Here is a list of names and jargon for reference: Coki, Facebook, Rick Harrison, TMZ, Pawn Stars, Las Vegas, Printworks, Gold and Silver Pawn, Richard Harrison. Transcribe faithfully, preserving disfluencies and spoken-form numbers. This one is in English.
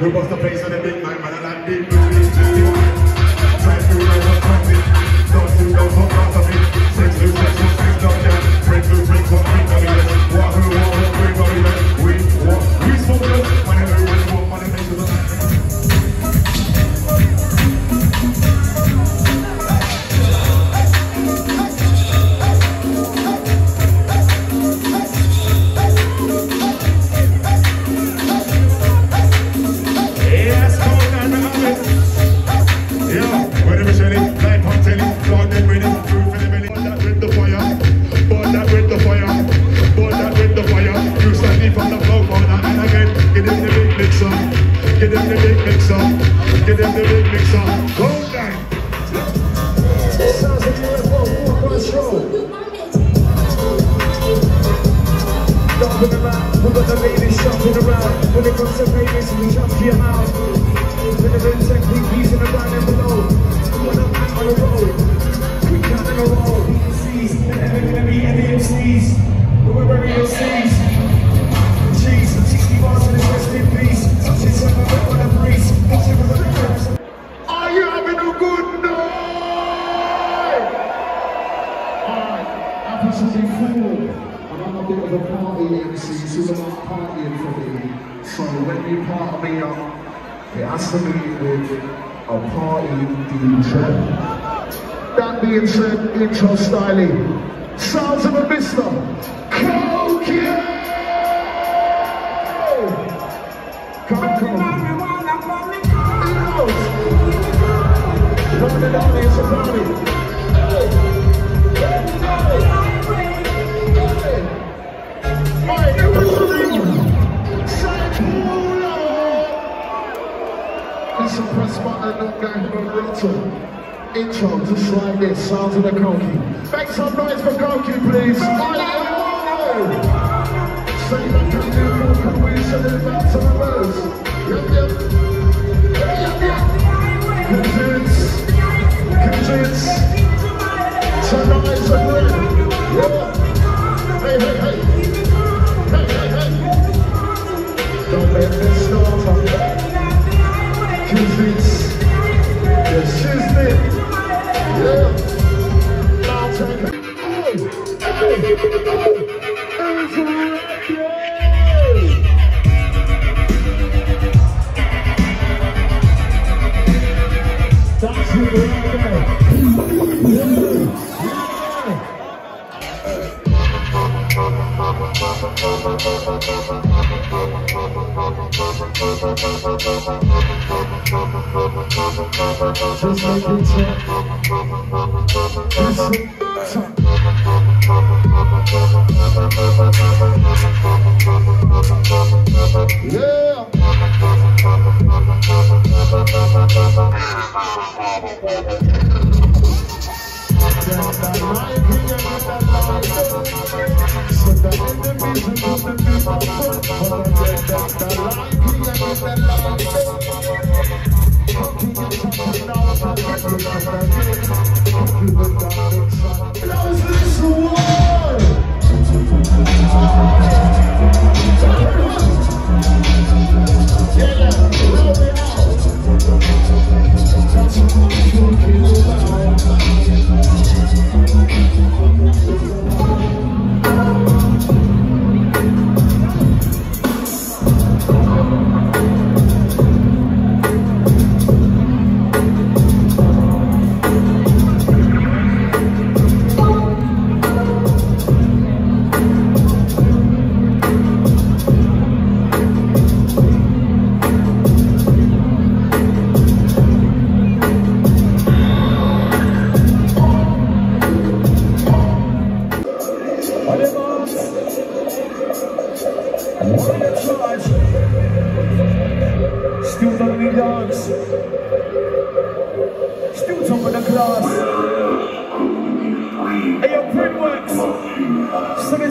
We bust the place on the big man, man, and that big man. Time to roll up from it. Don't do no fuck out of it. Sex to sex to sex, don't get. Break to break for free, don't get. Walk to walk, break for free, we walk. We smoke it up, man, everyone walk, man, and make it up. Intro styling. Sounds of a mister. Coki! Come on, come on. Come on, down it's a party. My everything. Sakura! It's a press button, not going to rattle. Intro, just like this, sounds of the Coki. Make some noise for Coki, please. I don't know. Say that can do, can we send it back to the birds? Yep, yep. Yep, yep. Convince. Convince. Tonight's a win. Yeah. Hey, hey, hey. Hey, hey, hey. Don't let me start on that. Convince. Yes, she's me. Yeah. Now take it. Oh, oh, oh. It's right there. That's it right there. Yeah. Just like it's it. God. Hey, yo, Printworks.